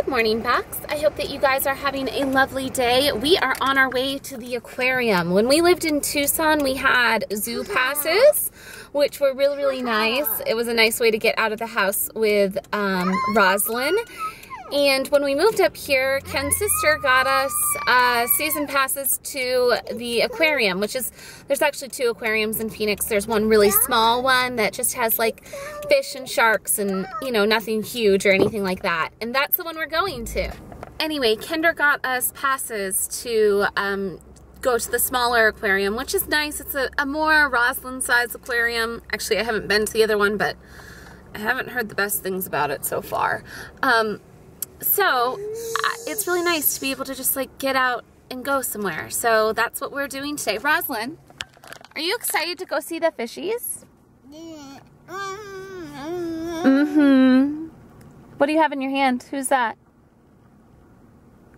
Good morning, Bucks. I hope that you guys are having a lovely day. We are on our way to the aquarium. When we lived in Tucson, we had zoo passes, which were really, really nice. It was a nice way to get out of the house with Roslyn. And when we moved up here, Ken's sister got us season passes to the aquarium, which is, there's actually two aquariums in Phoenix. There's one really small one that just has like fish and sharks and, you know, nothing huge or anything like that. And that's the one we're going to. Anyway, Kendra got us passes to go to the smaller aquarium, which is nice. It's a more Roslyn-sized aquarium. Actually, I haven't been to the other one, but I haven't heard the best things about it so far. So it's really nice to be able to just like get out and go somewhere. So that's what we're doing today. Roslyn, are you excited to go see the fishies? Mm-hmm. What do you have in your hand? Who's that?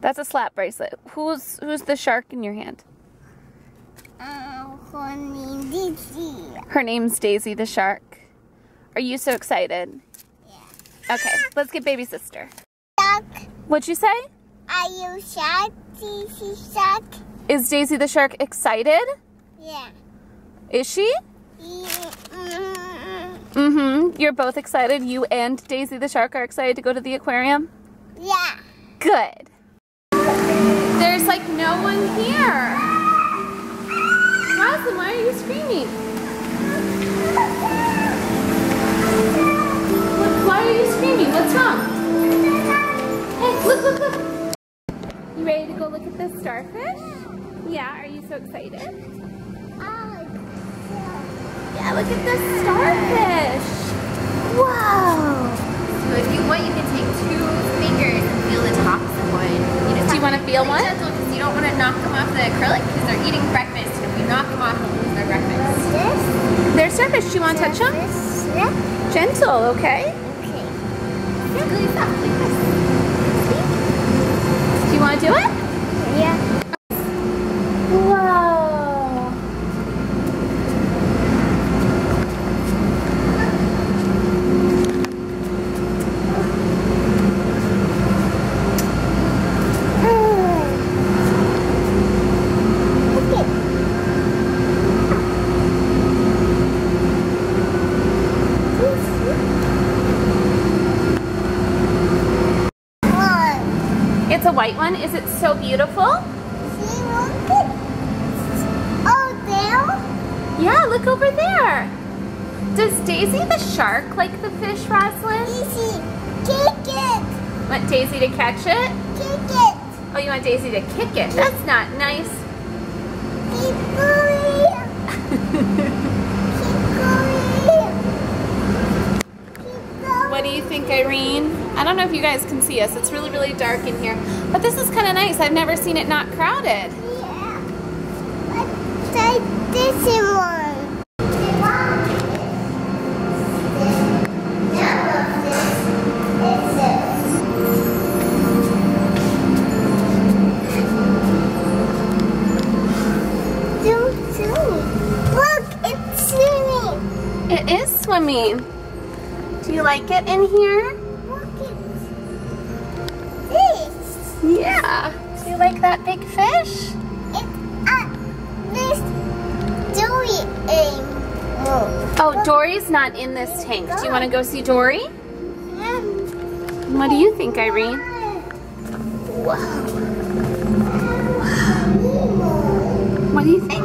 That's a slap bracelet. Who's the shark in your hand? Her name's Daisy. Her name's Daisy the shark. Are you so excited? Yeah. Okay, let's get baby sister. What'd you say? Are you shark, Daisy shark? Is Daisy the shark excited? Yeah. Is she? Yeah. Mm-hmm. You're both excited? You and Daisy the shark are excited to go to the aquarium? Yeah. Good. There's like no one here. Roslyn, why are you screaming? Why are you screaming? What's wrong? Look, look, look. You ready to go look at this starfish? Yeah, are you so excited? Yeah, look at this starfish. Whoa. So if you want, you can take two fingers and feel the tops of one. Do you want to feel one? Because you don't want to knock them off the acrylic because they're eating breakfast. If you knock them off, they'll lose their breakfast. They're starfish. Do you want to touch them? Yeah. Gentle, okay? Okay. Yeah, really soft, like this. You want to do it? Yeah. Whoa. It's a white one. Is it so beautiful? See, look at there. Yeah, look over there. Does Daisy the shark like the fish, Roslyn? Daisy, kick it. Want Daisy to catch it? Kick it. Oh, you want Daisy to kick it? That's not nice. Keep going. Keep going. What do you think, Irene? I don't know if you guys can see us. It's really, really dark in here. But this is kind of nice. I've never seen it not crowded. Yeah. Let's try this one. Look, it's swimming. It is swimming. Do you like it in here? Yeah. Do you like that big fish? It's at this Dory tank. Oh, Dory's not in this tank. Do you want to go see Dory? What do you think, Irene? Whoa. What do you think?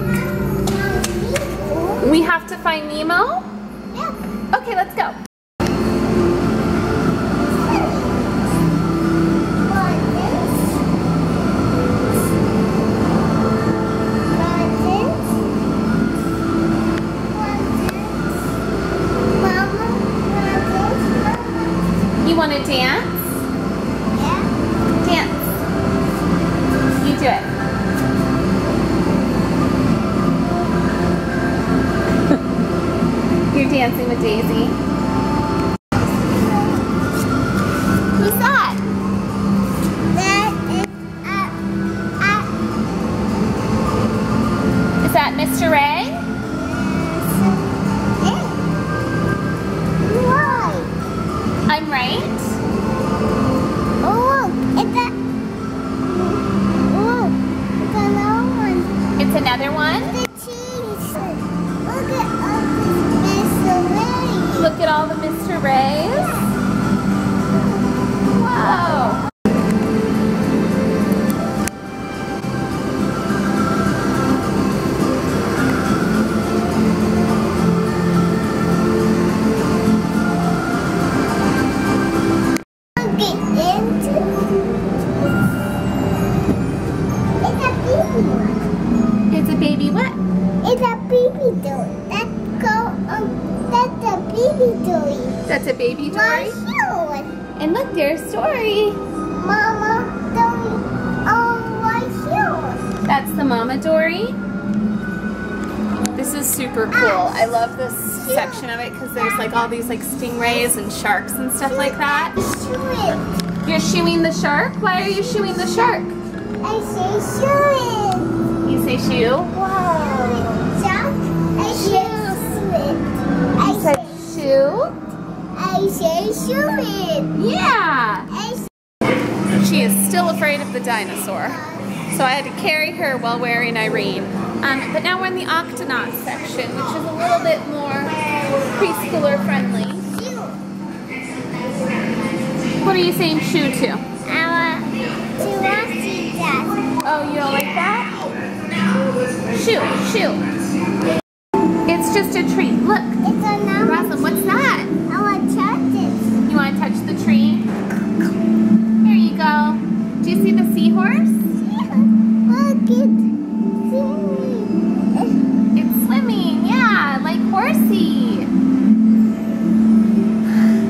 We have to find Nemo? Yeah. Okay, let's go. Dancing with Daisy. Who's that? That is Is that Mr. Ray? Right. I'm right? Oh, And it's a baby one. It's a baby what? It's a baby Dory. That's a baby Dory. That's a baby Dory? And look, there's Dory. Mama Dory. Oh, right here. That's the Mama Dory. This is super cool. I love this section of it because there's like all these like stingrays and sharks and stuff like that. You're shooing the shark? Why are you shooing the shark? I say shoo it. You say shoo? Whoa. Shark? I say shoo it. I say shoo? I say shoo it. Yeah. She is still afraid of the dinosaur. So I had to carry her while wearing Irene. But now we're in the Octonaut section, which is a little bit more preschooler friendly. What are you saying shoo to? I want to see that. Oh, you don't like that? Shoo, shoo. It's just a tree. Look. It's a number. Roslyn, what's that? I want to touch it. You want to touch the tree? Here you go. Do you see the seahorse? Look at it. It's swimming, yeah, like horsey.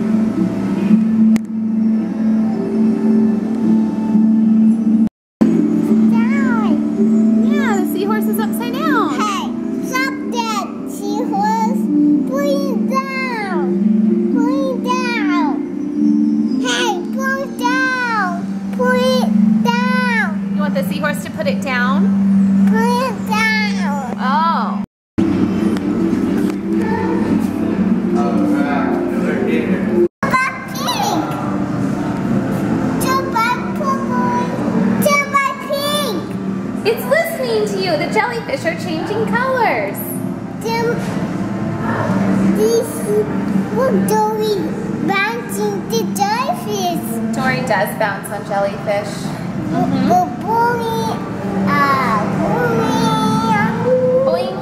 Down. Yeah, the seahorse is upside down. Hey, stop that seahorse. Pull it down. Pull it down. Hey, pull it down. Pull it down. You want the seahorse to put it down? Bounce on jellyfish. Boing. Boing.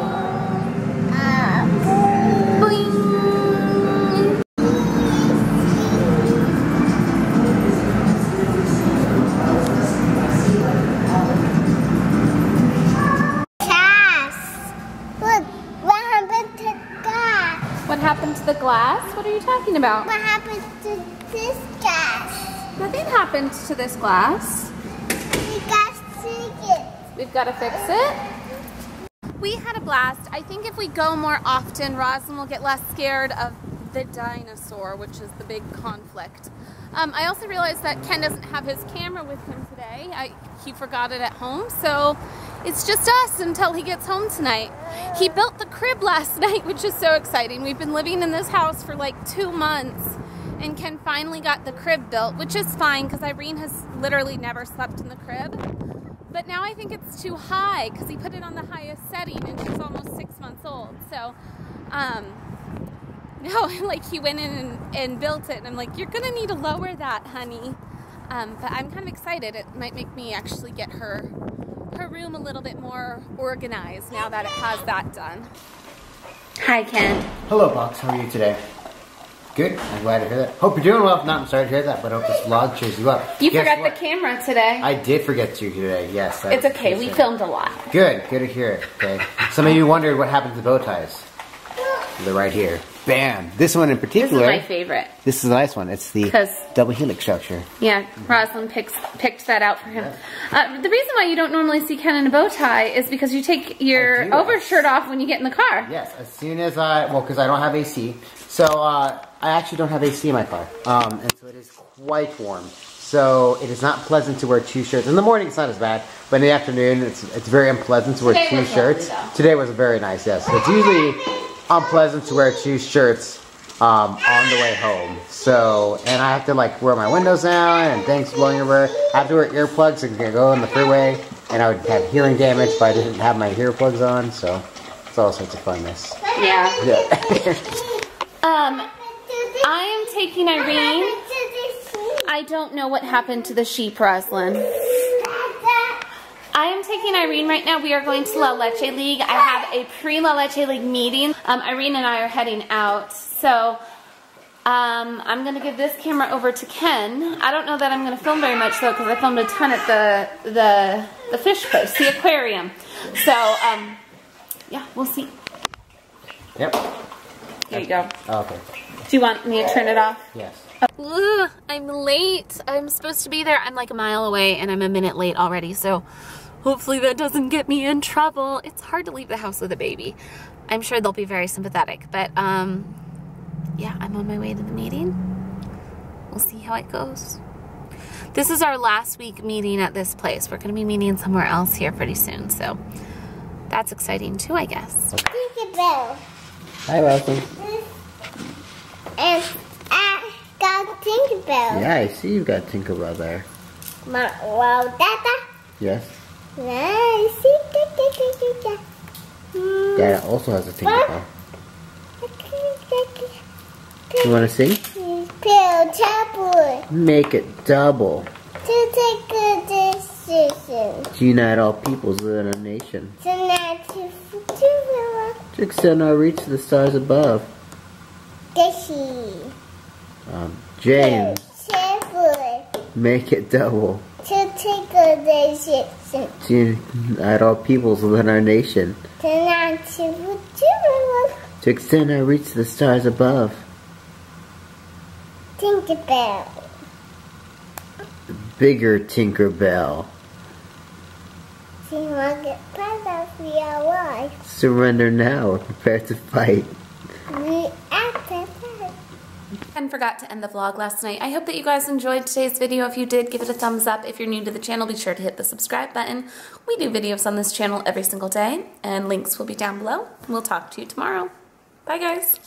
Glass. Look, what happened to the glass? What happened to the glass? What are you talking about? What happened to this glass? Nothing happened to this glass. We got to fix it. We've got to fix it. We had a blast. I think if we go more often, Roslyn will get less scared of the dinosaur, which is the big conflict. I also realized that Ken doesn't have his camera with him today. He forgot it at home, so it's just us until he gets home tonight. He built the crib last night, which is so exciting. We've been living in this house for like 2 months. And Ken finally got the crib built, which is fine because Irene has literally never slept in the crib. But now I think it's too high because he put it on the highest setting and she's almost 6 months old. So, no, like he went in and built it and I'm like, you're going to need to lower that, honey. But I'm kind of excited. It might make me actually get her room a little bit more organized now that it has that done. Hi, Ken. Hello, Box. How are you today? Good. I'm glad to hear that. Hope you're doing well. If not, I'm sorry to hear that, but I hope this vlog cheers you up. You forgot the camera today. I did forget you today, yes. It's okay. We filmed a lot. Good. Good to hear it. Okay. Some of you wondered what happened to bow ties. They're right here. Bam. This one in particular. This is my favorite. This is the nice one. It's the double helix structure. Yeah. Roslyn picked that out for him. Yeah. The reason why you don't normally see Ken in a bow tie is because you take your overshirt off when you get in the car. Yes. As soon as because I don't have AC. So, I actually don't have AC in my car, and so it is quite warm. So it is not pleasant to wear two shirts. In the morning, it's not as bad, but in the afternoon, it's very unpleasant to wear two shirts. Today was very nice, yes. So it's usually unpleasant to wear two shirts on the way home. So, and I have to like wear my windows down and things blowing everywhere. I have to wear earplugs and go on the freeway, and I would have hearing damage if I didn't have my earplugs on. So it's all sorts of funness. Yeah. I am taking Irene. I don't know what happened to the sheep, Roslyn. I am taking Irene right now. We are going to La Leche League. I have a pre-La Leche League meeting. Irene and I are heading out. So I'm going to give this camera over to Ken. I don't know that I'm going to film very much, though, because I filmed a ton at the fish place, the aquarium. So, yeah, we'll see. Yep. There you go. Oh, okay. Do you want me to turn it off? Yes. Oh. Ugh, I'm late. I'm supposed to be there. I'm like a mile away, and I'm a minute late already, so hopefully that doesn't get me in trouble. It's hard to leave the house with a baby. I'm sure they'll be very sympathetic, but, yeah, I'm on my way to the meeting. We'll see how it goes. This is our last week meeting at this place. We're going to be meeting somewhere else here pretty soon, so that's exciting too, I guess. Tinkerbell. Hi, Roslyn. And I got Tinkerbell. Yeah, I see you got Tinkerbell there. Well, Dada. Yes. Dada also has a Tinkerbell. You want to sing? Make it double. To take a decision. To unite all peoples within a nation. To extend our reach to the stars above. Daisy. James. Make it double. To take a decision. To unite all peoples within our nation. To extend our reach to the stars above. Tinkerbell. The bigger Tinkerbell. She won't get part of your life. Surrender now or prepare to fight. Ken forgot to end the vlog last night. I hope that you guys enjoyed today's video. If you did, give it a thumbs up. If you're new to the channel, be sure to hit the subscribe button. We do videos on this channel every single day, and links will be down below. We'll talk to you tomorrow. Bye, guys.